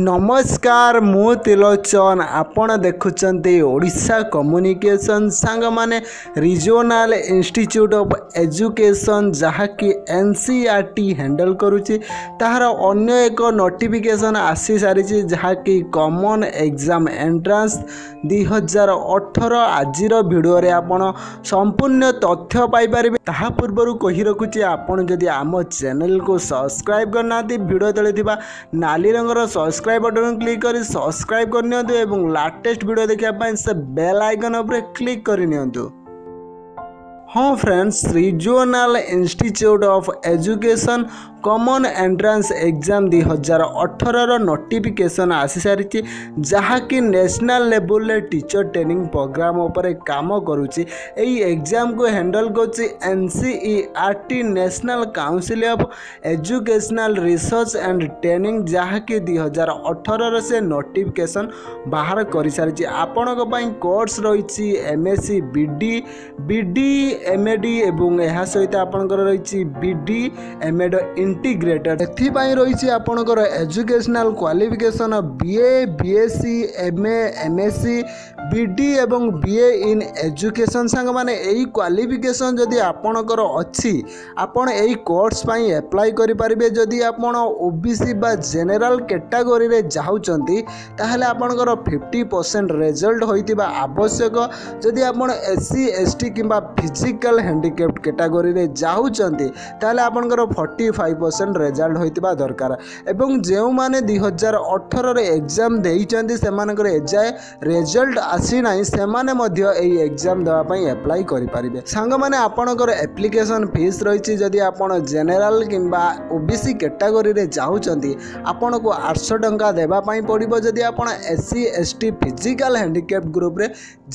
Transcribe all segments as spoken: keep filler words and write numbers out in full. नमस्कार मु तिलोचन आपण देखुचंते ओडिशा कम्युनिकेशन सांग माने रीजनल इंस्टीट्यूट ऑफ एजुकेशन जहा कि एनसीईआरटी हैंडल करूची ताहार अन्य एक नोटिफिकेशन आसी सारी जहा कि कॉमन एग्जाम एंट्रेंस दो हज़ार अठारह आजिर भिडियो रे आपण संपूर्ण तथ्य पाई परिबे। ताहा पूर्वरु कहि रखुची आपण जदि आम चैनल को सब्सक्राइब करना भिडियो तले थिबा नाली रंगर सब्सक्राइब बटन क्लिक करी सब्सक्राइब कर नियंतु एवं लेटेस्ट वीडियो देखा से बेल आइकन उपरे क्लिक कर नियंतु। हाँ friends, regional institute of education common entrance exam दो हज़ार अठारह रो नोटिफिकेशन आसी सारी जहा कि नेशनल लेवल ले टीचर ट्रेनिंग प्रोग्राम उपरे काम करूची। एई एग्जाम को हैंडल करूची NCERT national council of educational research and training जहा कि दो हज़ार अठारह रो से नोटिफिकेशन बाहर कर सारी। आपण को पई कोर्स रही एमएससी बीडी बीडी एमएडी एवं यह सहित आपणकर रही बीडी एमएड इंटीग्रेटेड एपाई रही आपणकर educational qualification BA BSc MA MSc BEd एवं बीए इन एजुकेशन सांग माने एई क्वालिफिकेशन जदि आपणकर अछि आपण एई कोर्स पई अप्लाई करि परिबे। जदि आपण ओबीसी बा जनरल कैटेगरी रे जाउचंती ताहले आपणकर पचास परसेंट रिजल्ट होइतिबा आवश्यक। जदि आपण एससी एसटी किबा फिजिकल हैंडिकैप्ड कैटेगरी रे जाउचंती ताहले आपणकर पैंतालीस परसेंट रिजल्ट होइतिबा दरकार। एवं जेउ माने दो हज़ार अठारह रे एग्जाम देइचंती सेमानकर एजाय रिजल्ट आसी ना से एग्जाम देवाई एप्लाई करें। सांग मैंने आपणकर एप्लिकेशन फीस रही जदि आप जेनेल कि ओबीसी कैटेगरी रे जाउचंती आपण को आठ सौ टंका देवाई पड़ो। जदि आप SC ST physical handicapped group रे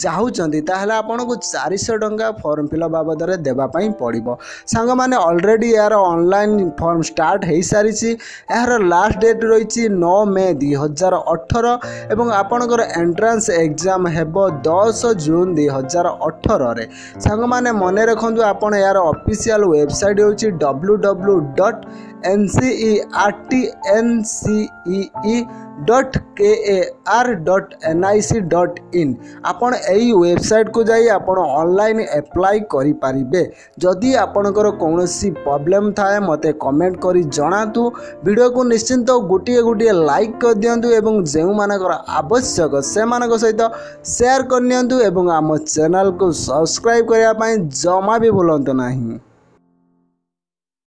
जाउचंती ताहले आपण को चार सौ टंका फॉर्म फिलअप बाबद रे देवाई पड़ो। सांग मैंने ऑलरेडी यार ऑनलाइन फॉर्म स्टार्ट हो सारी। यार लास्ट डेट रही नौ मई दो हज़ार अठारह एवं आपणकर एंट्रेंस एग्जाम हेबो दस जून दो हज़ार अठारह रे। सांग माने मने रखंतु आपण यार ऑफिशियल वेबसाइट होची W W W dot NCERT NCEE dot K A R dot N I C dot in आपण एई वेबसाइट को जाई आपण ऑनलाइन एप्लाई करि परिबे। जदि आपणकर कोनोसी प्रॉब्लम थाए मते कमेंट करी जणातु। वीडियो को निश्चिंत गुटिए गुटिए लाइक कर दियंतु एवं जेउ मानकर आवश्यक सेमानक सहित शेयर कर नियंतु एवं आम चैनल को सब्सक्राइब करने जमा भी भूलंतु नहीं।